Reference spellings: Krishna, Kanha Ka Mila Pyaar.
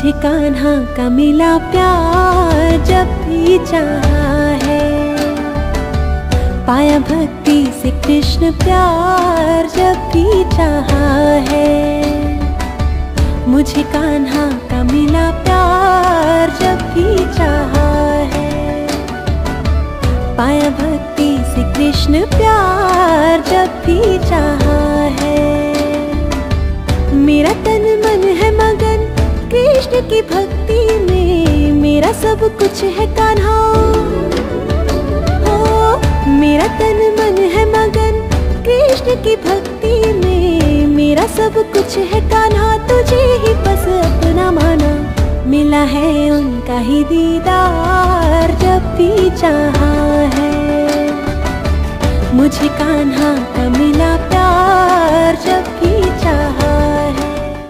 तुझे कान्हा का मिला प्यार। जब भी चाहे पाया भक्ति से कृष्ण प्यार। जब भी चाहा है मुझे कान्हा का मिला प्यार। जब भी चाहा है पाया भक्ति से कृष्ण प्यार। जब भी चाहा है मेरा तन मन है मगन कृष्ण की भक्ति में। मेरा सब कुछ है कान्हा हो। मेरा तन मन है मगन कृष्ण की भक्ति में। मेरा सब कुछ है कान्हा तुझे ही बस अपना माना। मिला है उनका ही दीदार। जब भी चाहा है मुझे कान्हा का मिला प्यार। जब भी चाहा